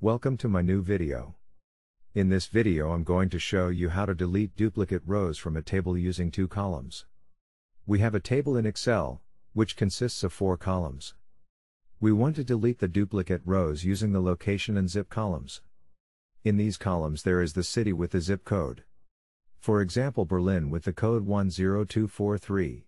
Welcome to my new video. In this video I'm going to show you how to delete duplicate rows from a table using two columns. We have a table in Excel, which consists of four columns. We want to delete the duplicate rows using the location and zip columns. In these columns there is the city with the zip code. For example, Berlin with the code 10243,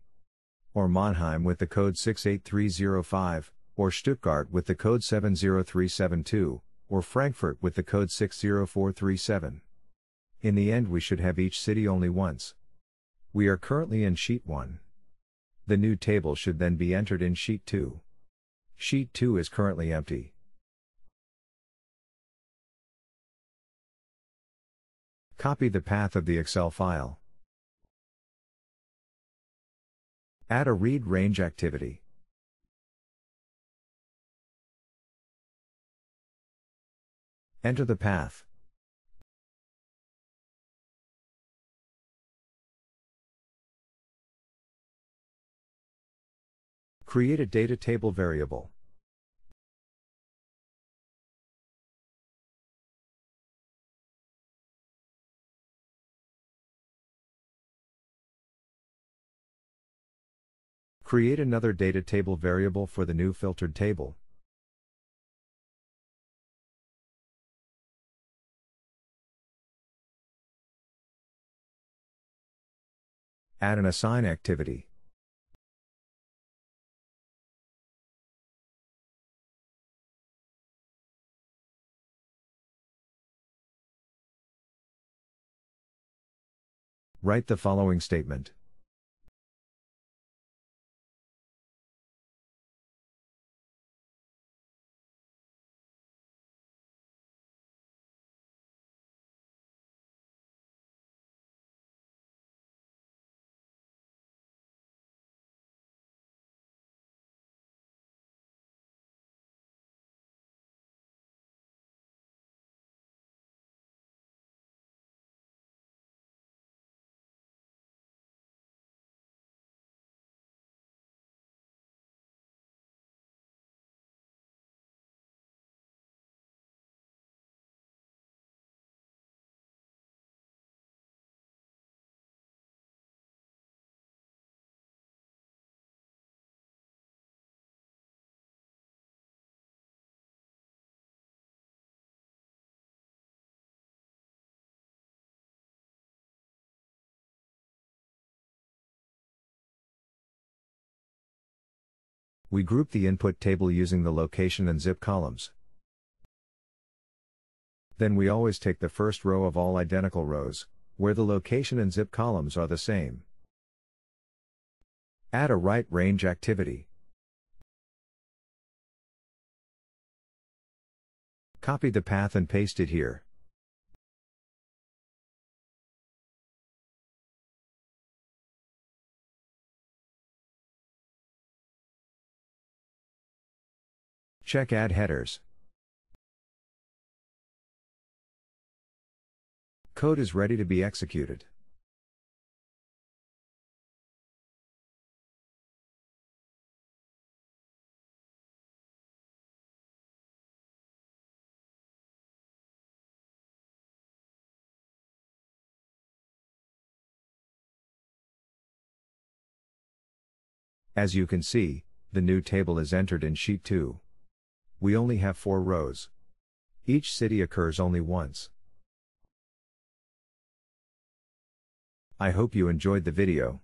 or Mannheim with the code 68305, or Stuttgart with the code 70372, or Frankfurt with the code 60437. In the end we should have each city only once. We are currently in Sheet 1. The new table should then be entered in Sheet 2. Sheet 2 is currently empty. Copy the path of the Excel file. Add a read range activity. Enter the path. Create a data table variable. Create another data table variable for the new filtered table. Add an assign activity. Write the following statement. We group the input table using the location and zip columns. Then we always take the first row of all identical rows, where the location and zip columns are the same. Add a right range activity. Copy the path and paste it here. Check Add Headers. Code is ready to be executed. As you can see, the new table is entered in Sheet 2. We only have four rows. Each city occurs only once. I hope you enjoyed the video.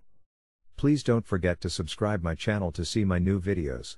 Please don't forget to subscribe my channel to see my new videos.